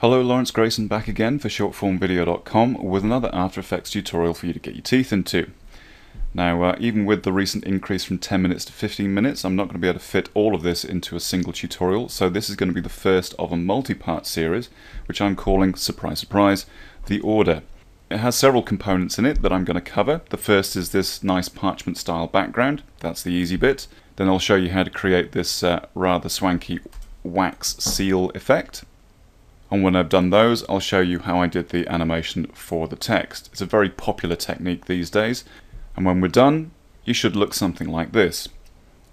Hello, Lawrence Grayson back again for shortformvideo.com with another After Effects tutorial for you to get your teeth into. Now, even with the recent increase from 10 minutes to 15 minutes, I'm not going to be able to fit all of this into a single tutorial, so this is going to be the first of a multi-part series, which I'm calling, surprise, surprise, The Order. It has several components in it that I'm going to cover. The first is this nice parchment-style background. That's the easy bit. Then I'll show you how to create this rather swanky wax seal effect. And when I've done those, I'll show you how I did the animation for the text. It's a very popular technique these days. And when we're done, you should look something like this.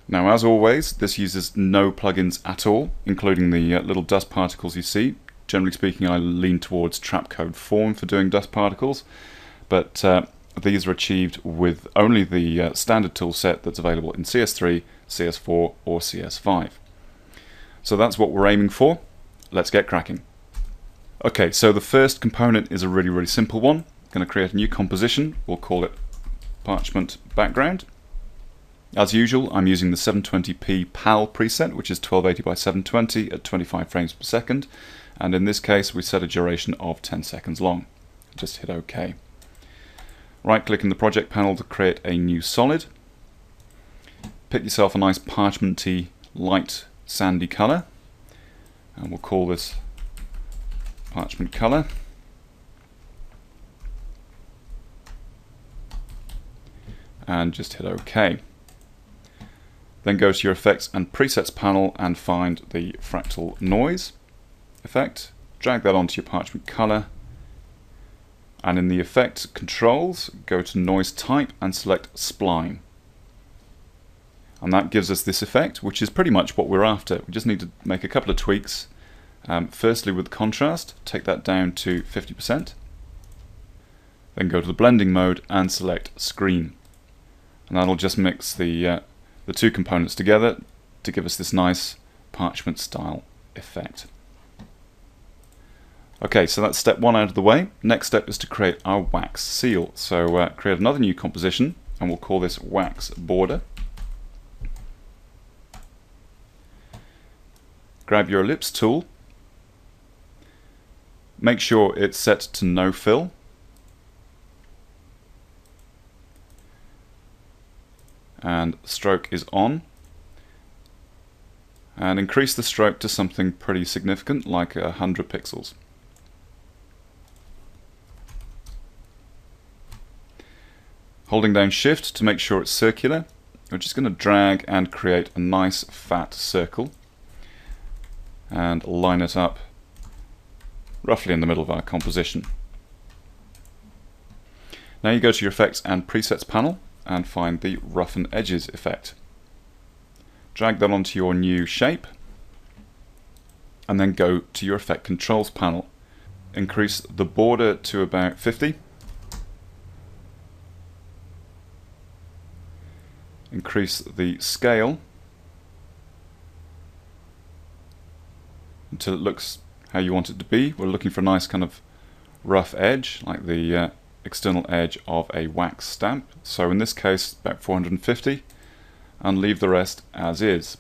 Now, as always, this uses no plugins at all, including the little dust particles you see. Generally speaking, I lean towards Trapcode Form for doing dust particles, but these are achieved with only the standard toolset that's available in CS3, CS4, or CS5. So that's what we're aiming for. Let's get cracking. Okay, so the first component is a really, really simple one. I'm going to create a new composition. We'll call it Parchment Background. As usual, I'm using the 720p PAL preset, which is 1280 by 720 at 25 frames per second. And in this case, we set a duration of 10 seconds long. Just hit OK. Right-click in the project panel to create a new solid. Pick yourself a nice parchmenty, light, sandy color. And we'll call this parchment color. And just hit OK. Then go to your effects and presets panel and find the fractal noise effect. Drag that onto your parchment color. And in the effect controls, go to noise type and select spline. And that gives us this effect, which is pretty much what we're after. We just need to make a couple of tweaks. Firstly, with contrast, take that down to 50%. Then go to the blending mode and select screen. And that'll just mix the two components together to give us this nice parchment style effect. Okay, so that's step one out of the way. Next step is to create our wax seal. So create another new composition and we'll call this wax border. Grab your ellipse tool. Make sure it's set to no fill. And stroke is on. And increase the stroke to something pretty significant, like 100 pixels. Holding down Shift to make sure it's circular. We're just going to drag and create a nice fat circle. And line it up roughly in the middle of our composition. Now you go to your effects and presets panel and find the roughen edges effect. Drag that onto your new shape and then go to your effect controls panel. Increase the border to about 50. Increase the scale until it looks how you want it to be. We're looking for a nice kind of rough edge, like the external edge of a wax stamp. So in this case, about 450, and leave the rest as is.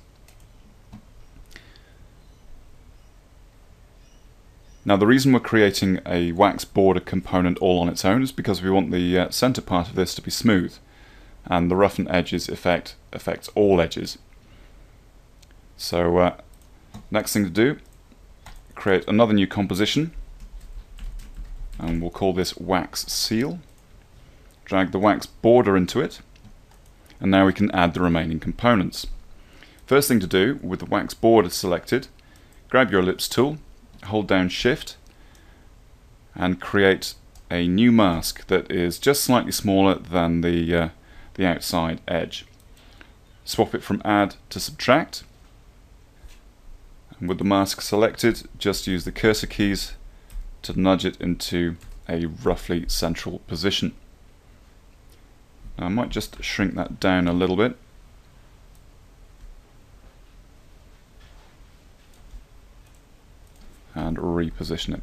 Now the reason we're creating a wax border component all on its own is because we want the center part of this to be smooth, and the roughen edges effect affects all edges. So next thing to do, create another new composition and we'll call this wax seal. Drag the wax border into it and now we can add the remaining components. First thing to do, with the wax border selected, grab your ellipse tool, hold down Shift and create a new mask that is just slightly smaller than the outside edge. Swap it from add to subtract. And with the mask selected, just use the cursor keys to nudge it into a roughly central position. Now I might just shrink that down a little bit. And reposition it.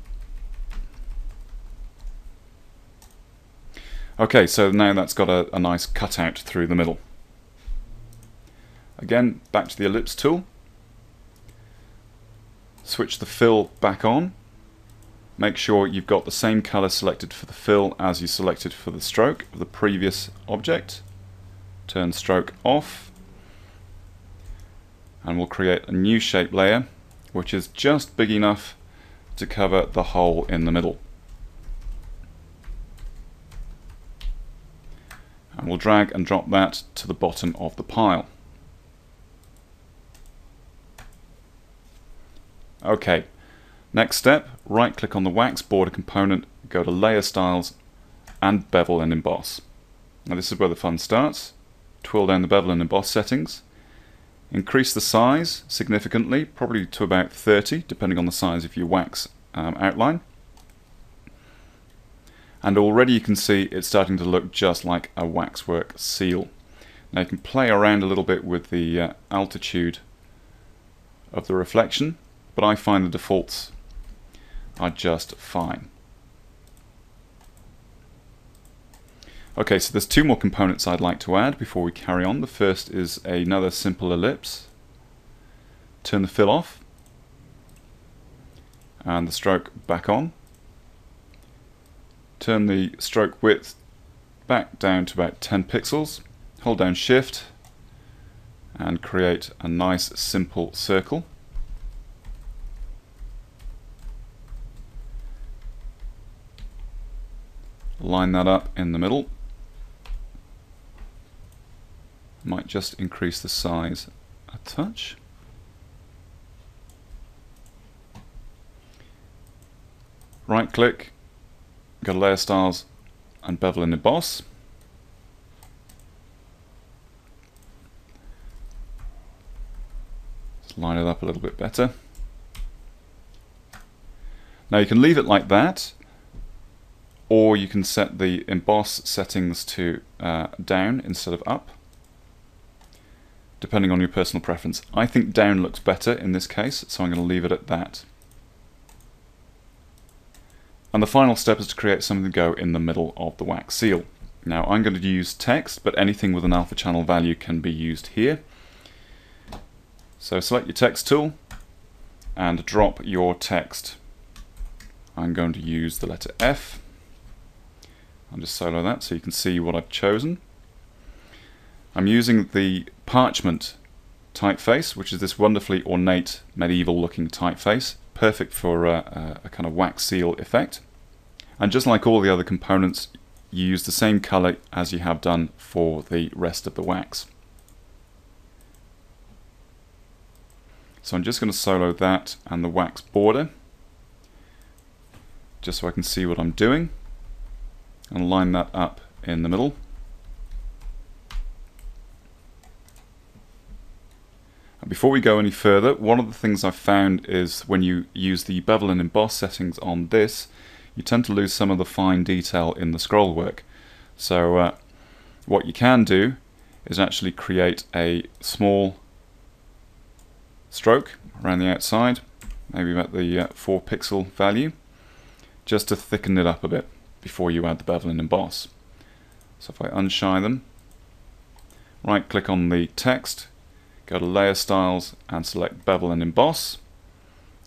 Okay, so now that's got a nice cutout through the middle. Again, back to the ellipse tool. Switch the fill back on Make sure you've got the same color selected for the fill as you selected for the stroke of the previous object. Turn stroke off, and we'll create a new shape layer which is just big enough to cover the hole in the middle. And we'll drag and drop that to the bottom of the pile. Okay, next step, right click on the wax border component, go to layer styles and bevel and emboss. Now this is where the fun starts. Twirl down the bevel and emboss settings. Increase the size significantly, probably to about 30, depending on the size of your wax outline. And already you can see it's starting to look just like a waxwork seal. Now you can play around a little bit with the altitude of the reflection, but I find the defaults are just fine. Okay, so there's two more components I'd like to add before we carry on. The first is another simple ellipse. Turn the fill off and the stroke back on. Turn the stroke width back down to about 10 pixels. Hold down Shift and create a nice simple circle. Line that up in the middle. Might just increase the size a touch. Right click, go to layer styles and bevel and emboss. Just line it up a little bit better. Now you can leave it like that, or you can set the emboss settings to down instead of up, depending on your personal preference. I think down looks better in this case, so I'm going to leave it at that. And the final step is to create something to go in the middle of the wax seal. Now I'm going to use text, but anything with an alpha channel value can be used here. So select your text tool and drop your text. I'm going to use the letter F. I'll just solo that so you can see what I've chosen. I'm using the Parchment typeface, which is this wonderfully ornate medieval looking typeface, perfect for a kind of wax seal effect. And just like all the other components, you use the same color as you have done for the rest of the wax. So I'm just going to solo that and the wax border, just so I can see what I'm doing, and line that up in the middle. And before we go any further, one of the things I've found is when you use the bevel and emboss settings on this, you tend to lose some of the fine detail in the scroll work. So what you can do is actually create a small stroke around the outside, maybe about the 4 pixel value, just to thicken it up a bit before you add the bevel and emboss. So if I unshy them, right click on the text, go to layer styles and select bevel and emboss,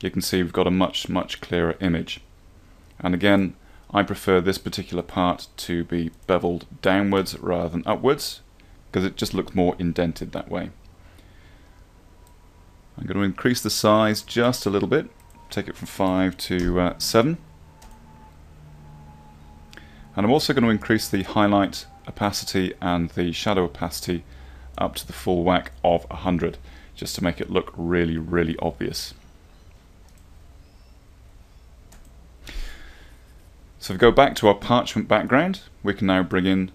you can see we've got a much clearer image. And again, I prefer this particular part to be beveled downwards rather than upwards, because it just looks more indented that way. I'm going to increase the size just a little bit, take it from 5 to 7. And I'm also going to increase the highlight opacity and the shadow opacity up to the full whack of 100, just to make it look really obvious. So if we go back to our parchment background, we can now bring in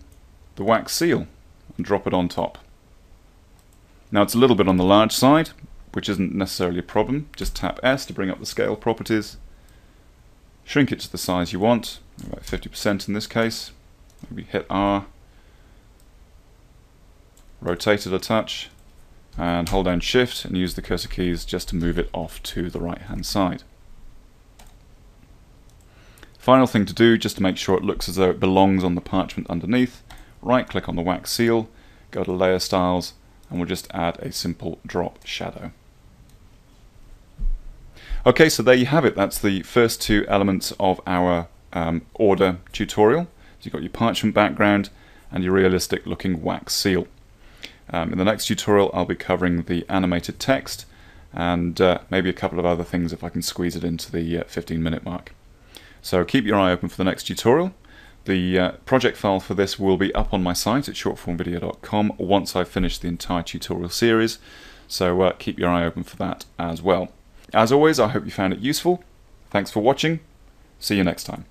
the wax seal and drop it on top. Now it's a little bit on the large side, which isn't necessarily a problem. Just tap S to bring up the scale properties. Shrink it to the size you want, about 50% in this case. Maybe hit R, rotate it a touch, and hold down Shift and use the cursor keys just to move it off to the right hand side. Final thing to do, just to make sure it looks as though it belongs on the parchment underneath, right click on the wax seal, go to layer styles, and we'll just add a simple drop shadow. Okay, so there you have it. That's the first two elements of our order tutorial. So you've got your parchment background and your realistic looking wax seal. In the next tutorial I'll be covering the animated text and maybe a couple of other things if I can squeeze it into the 15-minute mark. So keep your eye open for the next tutorial. The project file for this will be up on my site at shortformvideo.com once I've finished the entire tutorial series, so keep your eye open for that as well. As always, I hope you found it useful. Thanks for watching. See you next time.